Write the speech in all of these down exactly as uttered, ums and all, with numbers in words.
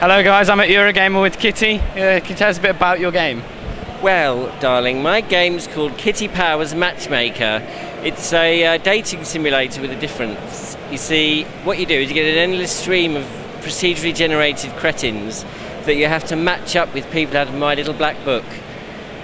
Hello guys, I'm at Eurogamer with Kitty. Uh, can you tell us a bit about your game? Well, darling, my game's called Kitty Powers Matchmaker. It's a uh, dating simulator with a difference. You see, what you do is you get an endless stream of procedurally generated cretins that you have to match up with people out of My Little Black Book.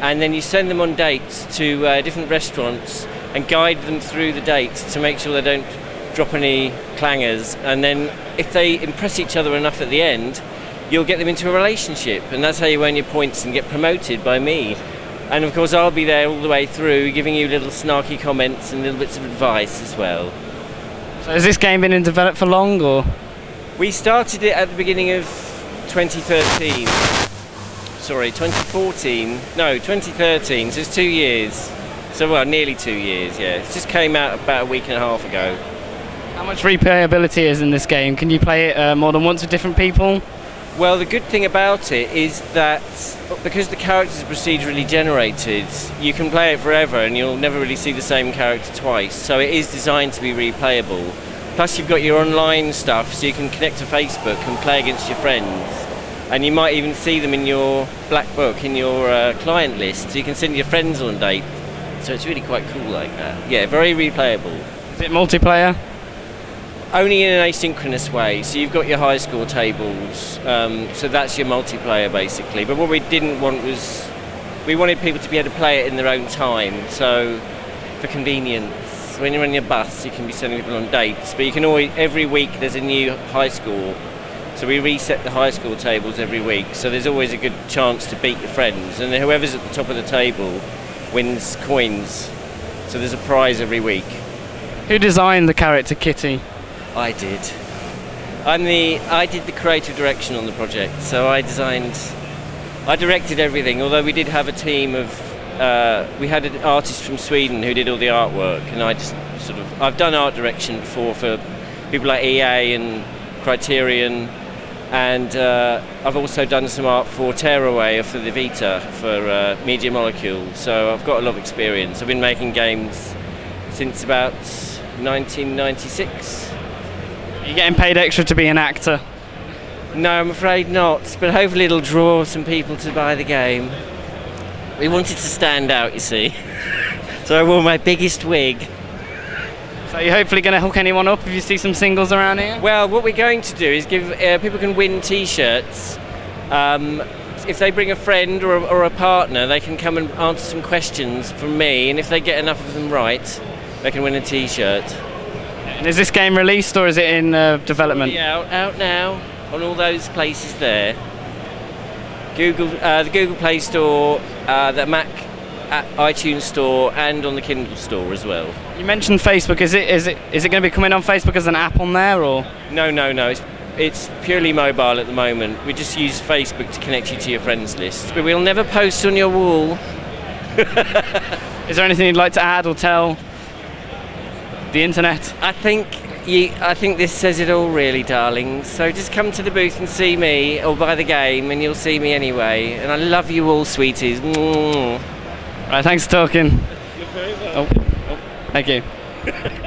And then you send them on dates to uh, different restaurants and guide them through the dates to make sure they don't drop any clangers. And then if they impress each other enough at the end, you'll get them into a relationship, and that's how you earn your points and get promoted by me. And of course I'll be there all the way through giving you little snarky comments and little bits of advice as well. So has this game been in development for long, or? We started it at the beginning of twenty thirteen. Sorry, twenty fourteen. No, twenty thirteen, so it's two years. So well, nearly two years, yeah. It just came out about a week and a half ago. How much replayability is in this game? Can you play it uh, more than once with different people? Well, the good thing about it is that because the characters are procedurally generated, you can play it forever and you'll never really see the same character twice. So it is designed to be replayable. Plus you've got your online stuff, so you can connect to Facebook and play against your friends. And you might even see them in your black book, in your uh, client list, so you can send your friends on a date. So it's really quite cool like that. Yeah, very replayable. Is it multiplayer? Only in an asynchronous way, so you've got your high score tables, um, so that's your multiplayer basically. But what we didn't want was, we wanted people to be able to play it in their own time, so for convenience, when you're on your bus you can be sending people on dates, but you can always, every week there's a new high score, so we reset the high score tables every week, so there's always a good chance to beat your friends, and whoever's at the top of the table wins coins, so there's a prize every week. Who designed the character Kitty? I did. I'm the, I did the creative direction on the project, so I designed, I directed everything, although we did have a team of, uh, we had an artist from Sweden who did all the artwork, and I just sort of, I've done art direction before for people like E A and Criterion, and uh, I've also done some art for Tearaway, for the Vita, for uh, Media Molecule, so I've got a lot of experience. I've been making games since about nineteen ninety-six. Are you getting paid extra to be an actor? No, I'm afraid not, but hopefully it'll draw some people to buy the game. We wanted to stand out, you see, so I wore my biggest wig. So you're hopefully going to hook anyone up if you see some singles around here? Well, what we're going to do is give uh, people can win t-shirts. Um, if they bring a friend or a, or a partner, they can come and answer some questions from me, and if they get enough of them right, they can win a t-shirt. And is this game released or is it in uh, development? Yeah, out, out now on all those places there. Google, uh, the Google Play Store, uh, the Mac, uh, iTunes Store, and on the Kindle Store as well. You mentioned Facebook. Is it is it is it going to be coming on Facebook as an app on there or? No, no, no. It's it's purely mobile at the moment. We just use Facebook to connect you to your friends list, but we'll never post on your wall. Is there anything you'd like to add or tell the internet? I think you, I think this says it all really, darling, so just come to the booth and see me, or buy the game and you'll see me anyway, and I love you all, sweeties. Mwah. Right, thanks for talking. You're very well. Oh. Oh. Thank you.